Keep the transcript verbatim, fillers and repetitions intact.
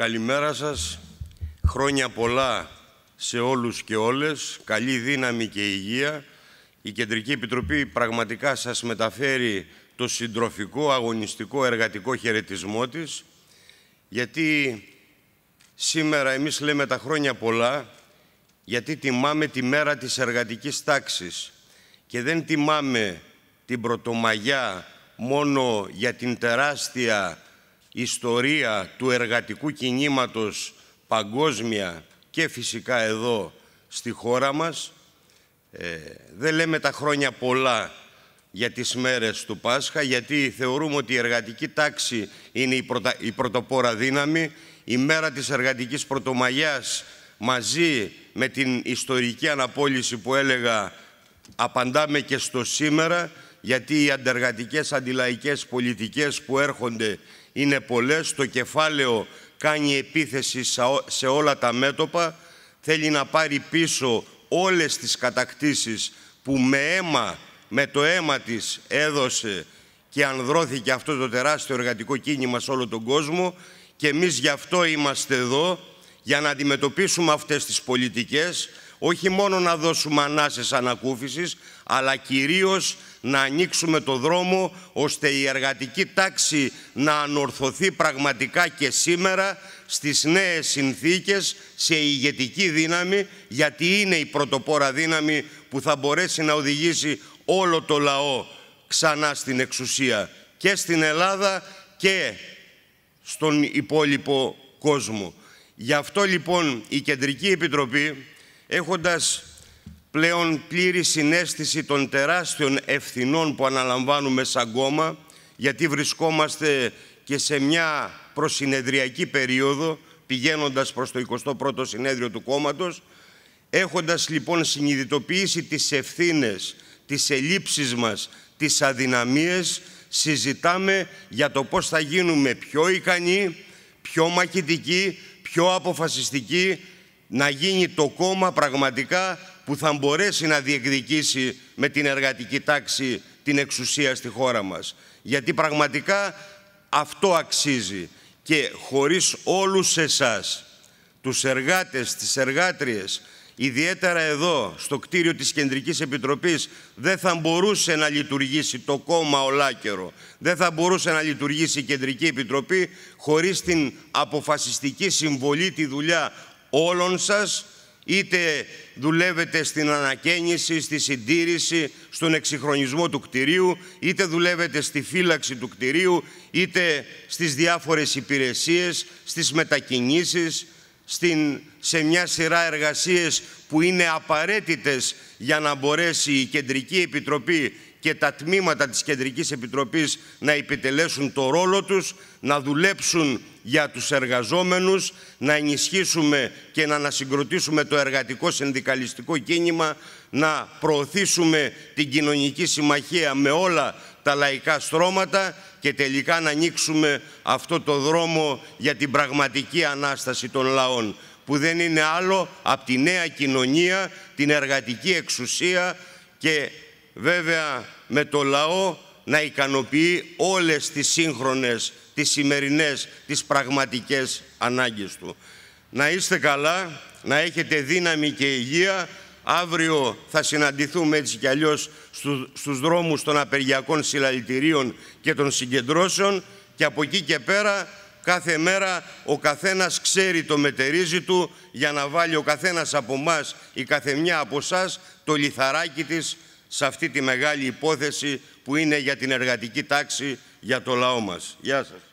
Καλημέρα σας. Χρόνια πολλά σε όλους και όλες. Καλή δύναμη και υγεία. Η Κεντρική Επιτροπή πραγματικά σας μεταφέρει το συντροφικό, αγωνιστικό, εργατικό χαιρετισμό της, γιατί σήμερα εμείς λέμε τα χρόνια πολλά, γιατί τιμάμε τη μέρα της εργατικής τάξης και δεν τιμάμε την Πρωτομαγιά μόνο για την τεράστια ιστορία του εργατικού κινήματος παγκόσμια και φυσικά εδώ στη χώρα μας. Ε, δεν λέμε τα χρόνια πολλά για τις μέρες του Πάσχα, γιατί θεωρούμε ότι η εργατική τάξη είναι η, πρωτα, η πρωτοπόρα δύναμη. Η μέρα της εργατικής Πρωτομαγιάς, μαζί με την ιστορική αναπόλυση που έλεγα, απαντάμε και στο σήμερα, γιατί οι αντεργατικές, αντιλαϊκές πολιτικές που έρχονται είναι πολλές. Το κεφάλαιο κάνει επίθεση σε όλα τα μέτωπα, θέλει να πάρει πίσω όλες τις κατακτήσεις που με αίμα, με το αίμα της έδωσε και ανδρώθηκε αυτό το τεράστιο εργατικό κίνημα σε όλο τον κόσμο, και εμείς γι' αυτό είμαστε εδώ, για να αντιμετωπίσουμε αυτές τις πολιτικές, όχι μόνο να δώσουμε ανάσες ανακούφισης, αλλά κυρίως να ανοίξουμε το δρόμο, ώστε η εργατική τάξη να ανορθωθεί πραγματικά και σήμερα στις νέες συνθήκες, σε ηγετική δύναμη, γιατί είναι η πρωτοπόρα δύναμη που θα μπορέσει να οδηγήσει όλο το λαό ξανά στην εξουσία, και στην Ελλάδα και στον υπόλοιπο κόσμο. Γι' αυτό λοιπόν η Κεντρική Επιτροπή, έχοντας πλέον πλήρη συναίσθηση των τεράστιων ευθυνών που αναλαμβάνουμε σαν κόμμα, γιατί βρισκόμαστε και σε μια προσυνεδριακή περίοδο, πηγαίνοντας προς το εικοστό πρώτο συνέδριο του κόμματος, έχοντας λοιπόν συνειδητοποιήσει τις ευθύνες, τις ελλείψεις μας, τις αδυναμίες, συζητάμε για το πώς θα γίνουμε πιο ικανοί, πιο μαχητικοί, πιο αποφασιστικοί, να γίνει το κόμμα πραγματικά που θα μπορέσει να διεκδικήσει με την εργατική τάξη την εξουσία στη χώρα μας. Γιατί πραγματικά αυτό αξίζει. Και χωρίς όλους εσάς, τους εργάτες, τις εργάτριες, ιδιαίτερα εδώ στο κτίριο της Κεντρικής Επιτροπής, δεν θα μπορούσε να λειτουργήσει το κόμμα ολάκερο. Δεν θα μπορούσε να λειτουργήσει η Κεντρική Επιτροπή χωρίς την αποφασιστική συμβολή, τη δουλειά όλων σας, είτε δουλεύετε στην ανακαίνιση, στη συντήρηση, στον εξυγχρονισμό του κτηρίου, είτε δουλεύετε στη φύλαξη του κτηρίου, είτε στις διάφορες υπηρεσίες, στις μετακινήσεις, στην, σε μια σειρά εργασίες που είναι απαραίτητες για να μπορέσει η Κεντρική Επιτροπή και τα τμήματα της Κεντρικής Επιτροπής να επιτελέσουν το ρόλο τους, να δουλέψουν για τους εργαζόμενους, να ενισχύσουμε και να ανασυγκροτήσουμε το εργατικό συνδικαλιστικό κίνημα, να προωθήσουμε την κοινωνική συμμαχία με όλα τα λαϊκά στρώματα και τελικά να ανοίξουμε αυτό το δρόμο για την πραγματική ανάσταση των λαών, που δεν είναι άλλο από τη νέα κοινωνία, την εργατική εξουσία και βέβαια με το λαό να ικανοποιεί όλες τις σύγχρονες, τις σημερινές, τις πραγματικές ανάγκες του. Να είστε καλά, να έχετε δύναμη και υγεία. Αύριο θα συναντηθούμε έτσι κι αλλιώς στους δρόμους των απεργιακών συλλαλητηρίων και των συγκεντρώσεων, και από εκεί και πέρα κάθε μέρα ο καθένας ξέρει το μετερίζει του, για να βάλει ο καθένας από εμάς, η καθεμιά από εσάς, το λιθαράκι της σε αυτή τη μεγάλη υπόθεση που είναι για την εργατική τάξη, για το λαό μας. Γεια σας.